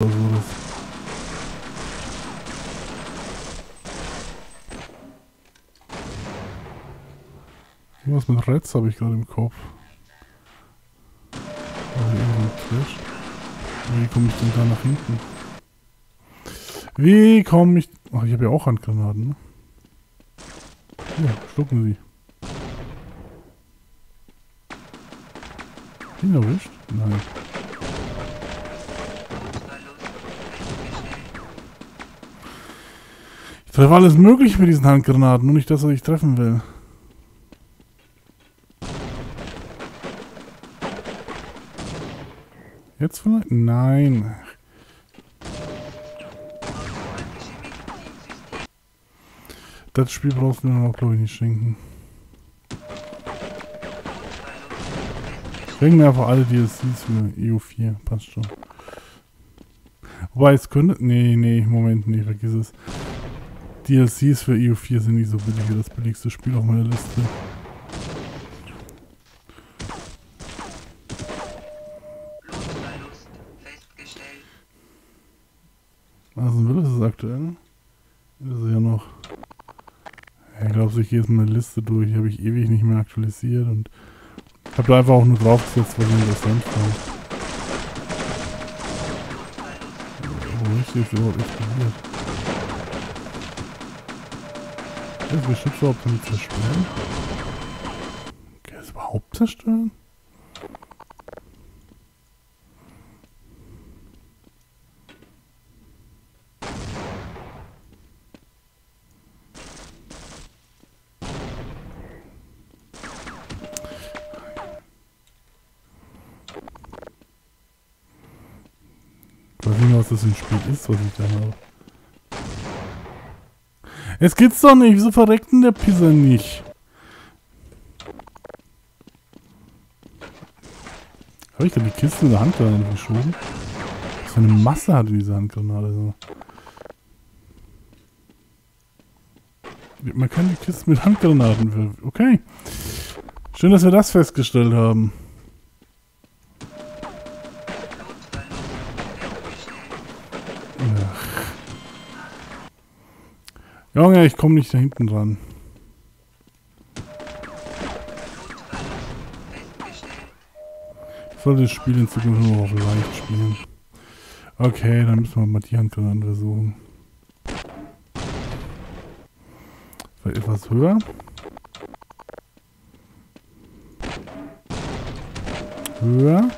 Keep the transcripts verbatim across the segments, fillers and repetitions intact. Irgendwas mit Reds habe ich gerade im Kopf. Wie komme ich denn da nach hinten? Wie komme ich... Ach, ich habe ja auch Handgranaten. Ne? Ja, schlucken sie. Ihn erwischt? Nein. Ich treffe alles mögliche mit diesen Handgranaten, nur nicht das, was ich treffen will. Jetzt vielleicht? Nein. Das Spiel brauchst du mir noch, glaube ich, nicht schenken. Schenken mir einfach alle D L Cs für E U vier. Passt schon. Wobei es könnte... Nee, nee, Moment, nee, vergiss es. D L Cs für E U vier sind nicht so billig wie das billigste Spiel auf meiner Liste. Aktuell ist es ja noch. Ich glaube, ich gehe jetzt meine Liste durch. Die habe ich ewig nicht mehr aktualisiert und habe da einfach auch nur draufgesetzt, weil ich interessant fand. Wo ist jetzt überhaupt explodiert? Ist der Geschütz überhaupt damit zerstören? Kann das überhaupt zerstören? Was das ein Spiel ist, was ich da habe. Es geht's doch nicht. Wieso verreckt denn der Pisser nicht? Habe ich da die Kiste in der Handgranate geschoben? Was für eine Masse hatte diese Handgranate? Man kann die Kiste mit Handgranaten werfen. Okay. Schön, dass wir das festgestellt haben. Junge, ich komme nicht da hinten dran. Ich sollte das Spiel in Zukunft nur auf leicht spielen. Okay, dann müssen wir mal die Handgranaten versuchen. Vielleicht etwas höher. Höher.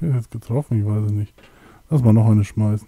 Jetzt getroffen, ich weiß es nicht. Lass mal noch eine schmeißen.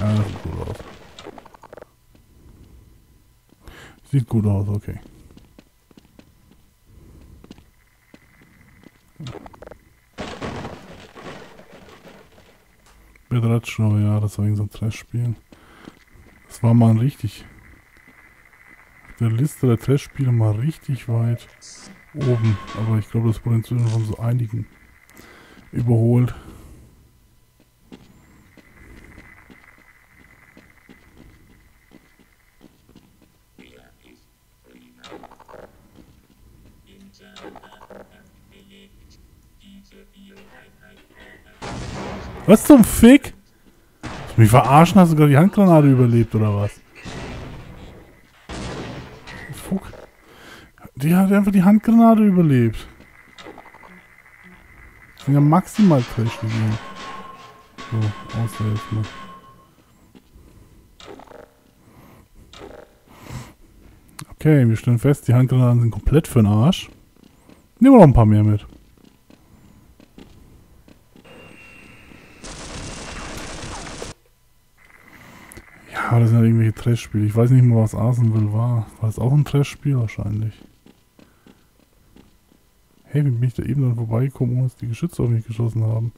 Ja, das sieht gut aus. Sieht gut aus, okay. Bedratschow, ja, das war irgendein so Trash-Spiel. Das war mal ein richtig... der Liste der Trash-Spiele mal richtig weit oben, aber ich glaube, das wurde inzwischen von so einigen überholt. Was zum Fick? Willst du mich verarschen? Hast du gerade die Handgranate überlebt oder was? Die hat einfach die Handgranate überlebt. Das sind ja maximal Trash gewesen. So, außer jetzt mal. Okay, wir stellen fest, die Handgranaten sind komplett für den Arsch. Nehmen wir noch ein paar mehr mit. Ja, das sind ja irgendwelche Trash-Spiele. Ich weiß nicht mal, was Arsenal war. War das auch ein Trash-Spiel wahrscheinlich? Hey, wie bin ich da eben dann vorbeigekommen, ohne dass die Geschütze auf mich geschossen haben?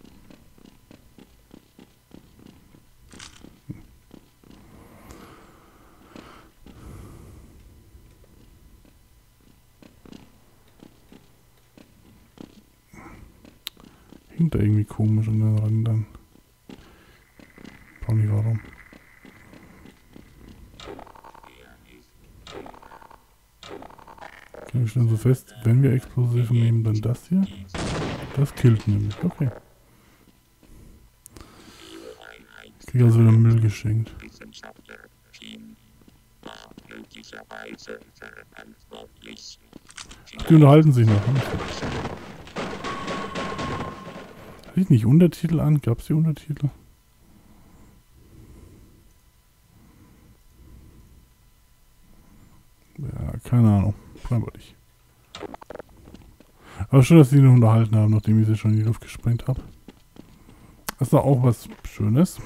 spinnt da irgendwie komisch an den Rändern. Ich weiß nicht warum. Okay, wir stellen so fest, wenn wir Explosive nehmen, dann das hier. Das killt nämlich, okay. Ich krieg also wieder Müll geschenkt. Ach, die unterhalten sich noch. Hatte ich nicht Untertitel an? Gab es die Untertitel? Ja, keine Ahnung. Scheinbar nicht. Aber schön, dass sie ihn unterhalten haben, nachdem ich sie schon in die Luft gesprengt habe. Das ist doch auch was Schönes.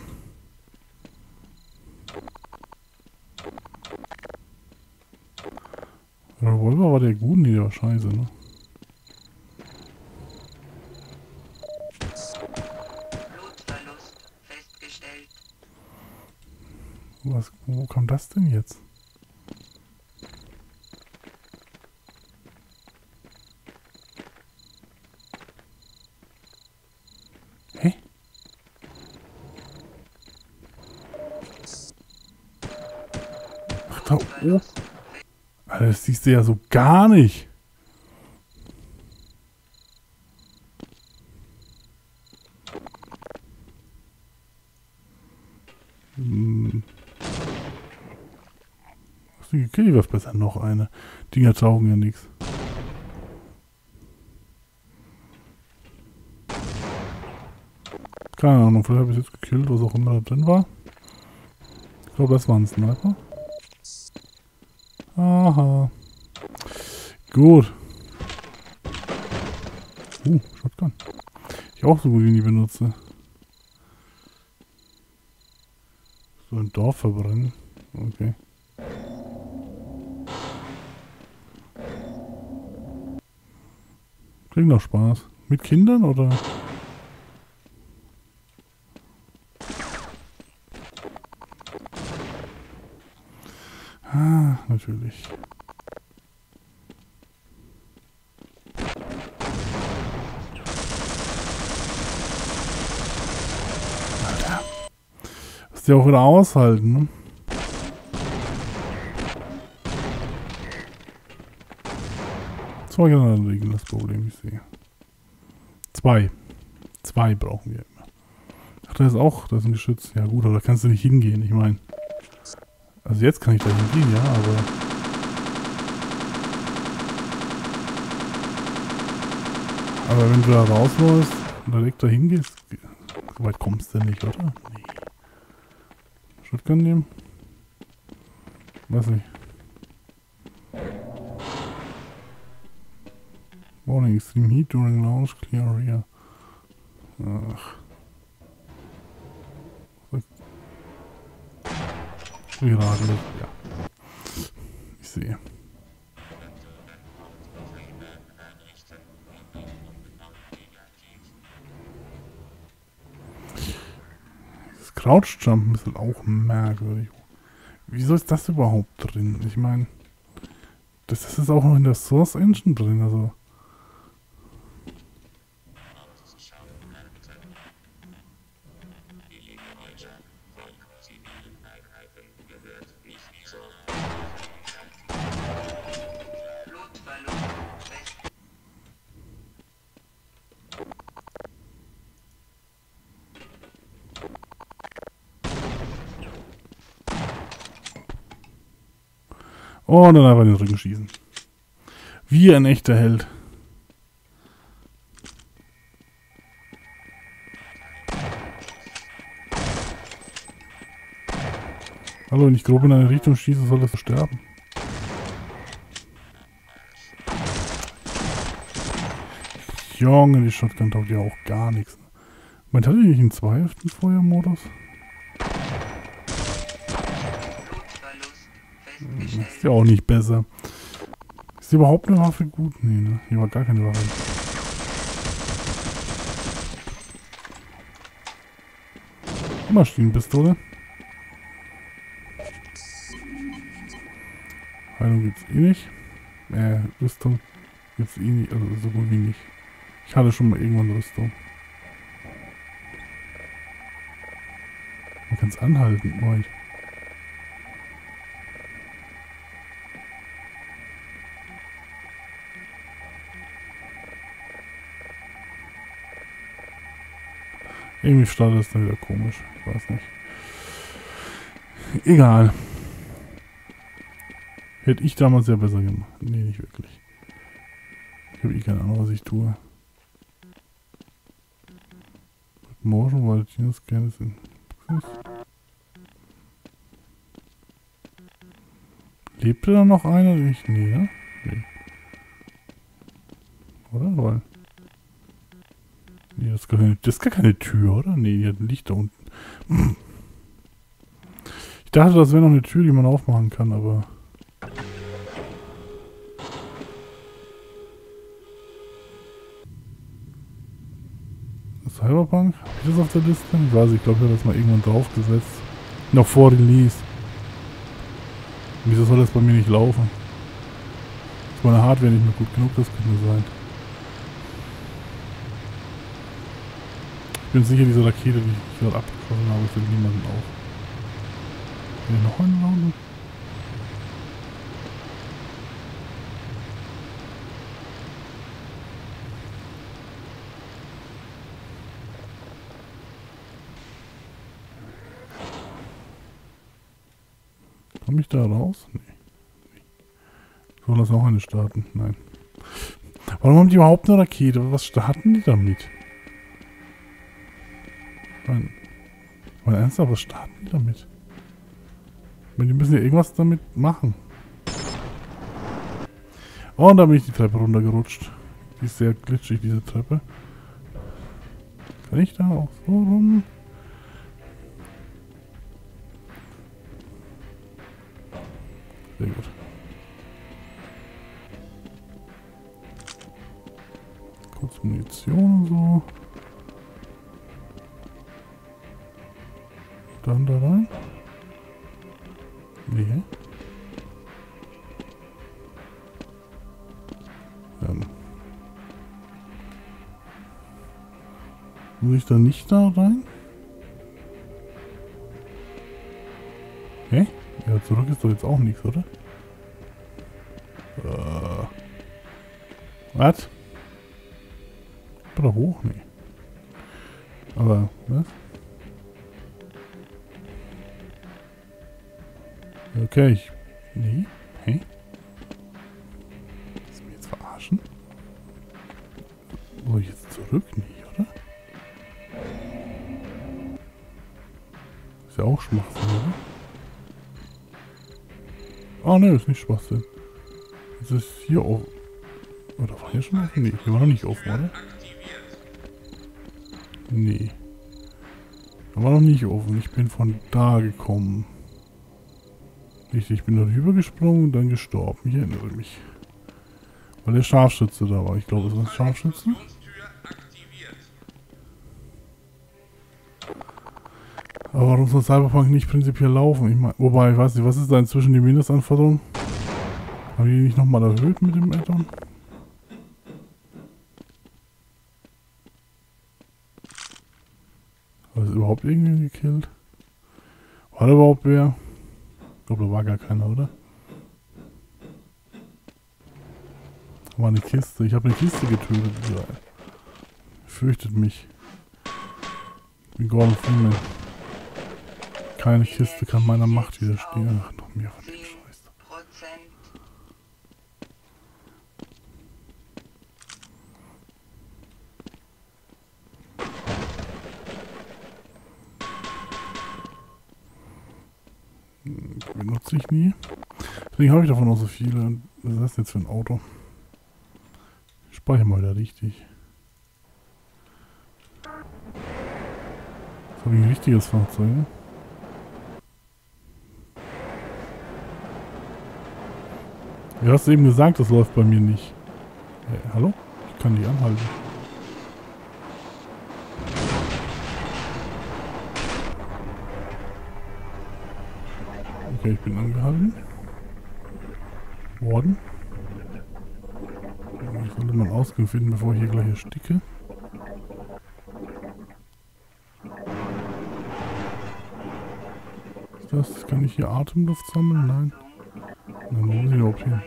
Revolver war der Guten, die war scheiße, ne? Blutverlust festgestellt. Was, wo kam das denn jetzt? Oh. Alter, das siehst du ja so gar nicht. Hm. Hast du gekillt? Was besser noch eine? Dinger taugen ja nichts. Keine Ahnung, vielleicht habe ich jetzt gekillt, was auch immer da drin war. Ich glaube, das war ein Sniper. Aha. Gut. Uh, Shotgun. Ich auch so gut wie nie benutze. So ein Dorf verbrennen. Okay. Klingt doch Spaß. Mit Kindern oder? Natürlich. Alter. Muss die auch wieder aushalten, ne? Zwei Granaten regeln das Problem, ich sehe. Zwei. Zwei brauchen wir immer. Ach, da ist auch, da ist ein Geschütz. Ja gut, aber da kannst du nicht hingehen, ich meine. Also jetzt kann ich da hingehen, ja, aber... Aber wenn du da rausläufst und direkt da hingehst, so weit kommst du nicht, oder? Nee. Shotgun nehmen? Weiß nicht. Warning, extreme heat during launch, clear area. Ach. Gerade, ja. Ich sehe. Das Crouch-Jumpen ist auch merkwürdig. Wieso ist das überhaupt drin? Ich meine, das, das ist auch noch in der Source Engine drin, also. Und dann einfach in den Rücken schießen. Wie ein echter Held. Hallo, wenn ich grob in eine Richtung schieße, soll das sterben. Junge, die Shotgun taugt ja auch gar nichts. Man hatte nicht einen zweihaften Feuermodus. Ist ja auch nicht besser. Ist überhaupt eine Waffe gut? Nee, ne? Hier war gar keine Waffe. Maschinenpistole. Heilung gibt's eh nicht. Äh, Rüstung gibt's eh nicht, also so gut wie nicht. Ich hatte schon mal irgendwann Rüstung. man kann es anhalten. Moin. Irgendwie startet es dann wieder komisch. Ich weiß nicht. Egal. Hätte ich damals ja besser gemacht. Nee, nicht wirklich. Ich habe eh keine Ahnung, was ich tue. Morgen wollte ich das gerne sehen. Lebte da noch einer? Ich, nee, ne? Nee. Oder? Weil. Nee, das ist, gar keine, das ist gar keine Tür, oder? Nee, die hat ein Licht da unten. Ich dachte, das wäre noch eine Tür, die man aufmachen kann, aber... Cyberpunk? Hab ich das auf der Liste? Ich weiß, ich glaube, ich habe das mal irgendwann draufgesetzt. Noch vor Release. Wieso soll das bei mir nicht laufen? Ist meine Hardware nicht mehr gut genug, das könnte sein. Ich bin sicher, diese Rakete, die ich gerade abgeschossen habe, fällt niemanden auf. Bin ich noch einladen? Komme ich da raus? Nee. Soll das auch eine starten? Nein. Warum haben die überhaupt eine Rakete? Was starten die damit? Nein. Mein Ernst, aber was starten die damit? Ich meine, die müssen ja irgendwas damit machen. Oh, und da bin ich die Treppe runtergerutscht. Die ist sehr glitschig, diese Treppe. Kann ich da auch so rum? Sehr gut. Kurz Munition und so. Dann da rein. Nee. Dann. Muss ich da nicht da rein? Hä? Okay. Ja, zurück ist doch jetzt auch nichts, oder? Äh. Was? Oder hoch? Nee. Aber, was? Okay, ich. Nee. Hey? Willst du mich jetzt verarschen? Soll ich jetzt zurück? Nee, oder? Ist ja auch Schwachsinn, oder? Ah, ne, ist nicht Schwachsinn. Jetzt ist hier offen. Oder war hier schon offen? Ne, hier war noch nicht offen, oder? Nee. Da war noch nicht offen. Ich bin von da gekommen. Richtig, ich bin da rüber gesprungen und dann gestorben. Ich erinnere mich. Weil der Scharfschütze da war. Ich glaube, es war ein Scharfschütze. Aber warum soll Cyberpunk nicht prinzipiell laufen? Ich mein, wobei, ich weiß nicht, was ist da inzwischen die Mindestanforderung? Haben die nicht nochmal erhöht mit dem Add-on? Hat es überhaupt irgendwen gekillt? War da überhaupt wer? Ich glaube, da war gar keiner, oder? War eine Kiste. Ich habe eine Kiste getötet. Fürchtet mich. Wie Gordon Freeman. Keine Kiste kann meiner Macht widerstehen. Ach, noch mehr von dem Scheiß. Benutze ich nie. Deswegen habe ich davon auch so viele. Was ist das jetzt für ein Auto? Ich speichere mal da richtig. Das habe ich ein richtiges Fahrzeug, ne? Du hast eben gesagt, das läuft bei mir nicht. Hey, hallo? Ich kann die anhalten. Okay, ich bin angehalten. Worden. Ich sollte mal einen Ausgang finden, bevor ich hier gleich ersticke. das? Kann ich hier Atemluft sammeln? Nein. Dann muss ich überhaupt hin.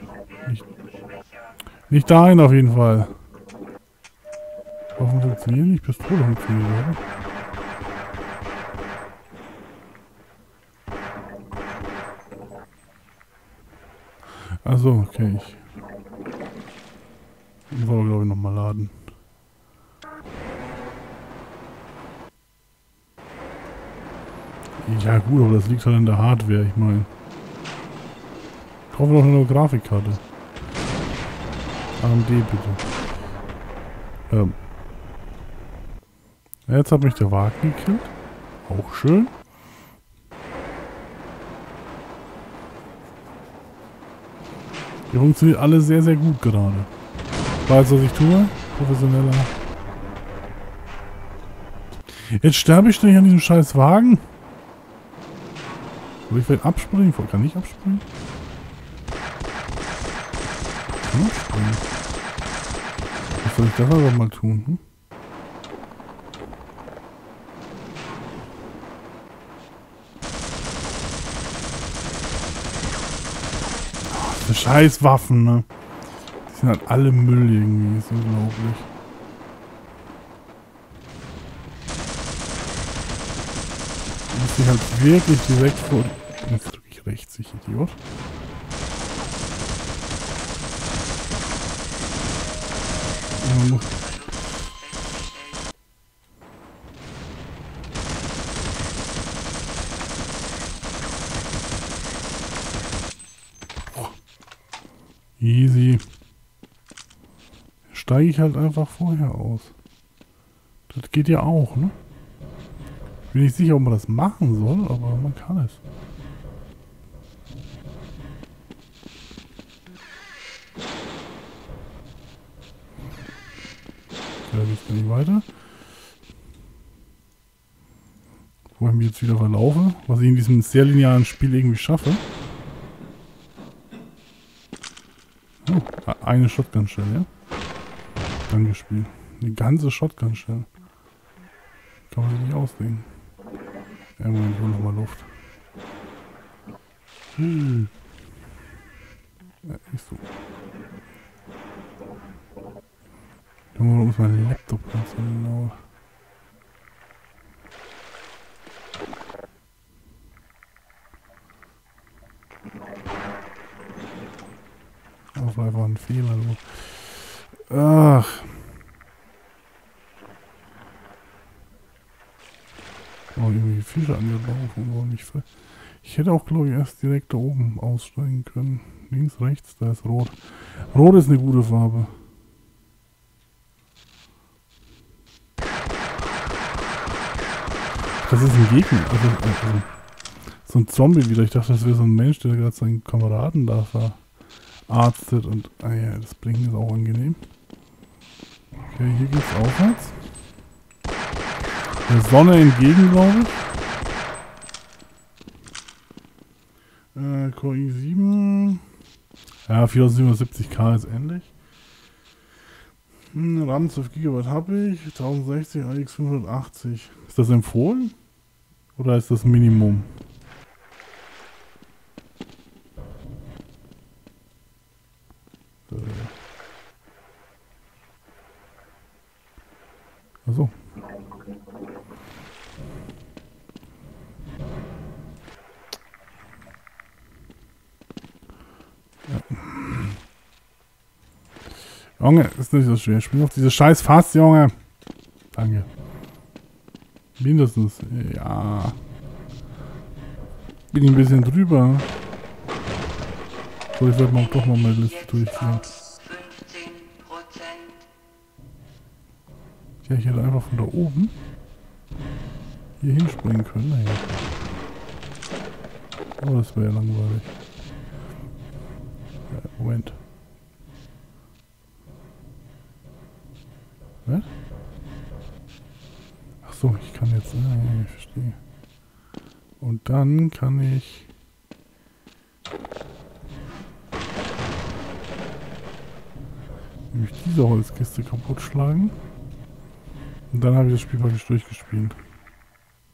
Nicht, nicht dahin auf jeden Fall. Warum funktioniert nicht? Pistole funktioniert, oder? Achso, okay. Ich muss aber, glaube ich, nochmal laden. Ja gut, aber das liegt halt an der Hardware, ich meine. Ich kaufe noch eine Grafikkarte. A M D bitte. Ähm. Ja, jetzt hat mich der Wagen gekillt. Auch schön. Die funktioniert alle sehr, sehr gut gerade. Weißt du, was ich tue? Professioneller. Jetzt sterbe ich nicht an diesem scheiß Wagen. Soll ich vielleicht abspringen? Kann ich abspringen? Ich kann abspringen. Was soll ich das aber mal tun? Hm? Ach, diese scheiß Waffen, ne? Die sind halt alle Müll irgendwie. Das ist unglaublich. Ich muss mich halt wirklich direkt vor... Jetzt drücke ich rechts, ich Idiot. Ähm. Oh. Easy. Steige ich halt einfach vorher aus. Das geht ja auch, ne? Bin nicht sicher, ob man das machen soll, aber man kann es. Da geht's nicht weiter. Wo ich mich jetzt wieder verlaufe, was ich in diesem sehr linearen Spiel irgendwie schaffe. Oh, eine Shotgun-Shell, ja? Danke, Spiel. Eine ganze Shotgun-Shell. Kann man sich nicht ausdenken. Ja, Moment, ich hole nochmal Luft. Hm. Ja, nicht so. Können wir uns meinen Laptop ganz genau. Das war einfach ein Fehler. So. Ach. Oh, irgendwie Fische angelaufen, war nicht frei. Ich hätte auch, glaube ich, erst direkt da oben aussteigen können. Links, rechts, da ist rot. Rot ist eine gute Farbe. Das ist ein Gegner, also, also so ein Zombie wieder. Ich dachte, das wäre so ein Mensch, der gerade seinen Kameraden da verarztet und, ah ja, das Blinken ist auch angenehm. Okay, hier geht's aufwärts. Der Sonne entgegen, glaube ich. Äh, Core i sieben. Ja, viertausendsiebenhundertsiebzig K ist ähnlich. Hm, RAM zwölf Gigabyte habe ich. tausendsechzig, R X fünfhundertachtzig. Ist das empfohlen? Oder ist das Minimum? Äh. Achso. Junge, ist nicht so schwer. Ich spiel auf diese scheiß Fass, Junge. Danke. Mindestens. Ja. Bin ein bisschen drüber. So, ich werde mal doch noch meine Liste durchziehen. Ja, ich hätte einfach von da oben hier hinspringen können. Naja. Oh, das wäre ja langweilig. Ja, Moment. Achso, ich kann jetzt... Nein, ich verstehe. Und dann kann ich... nämlich diese Holzkiste kaputt schlagen. Und dann habe ich das Spiel praktisch durchgespielt.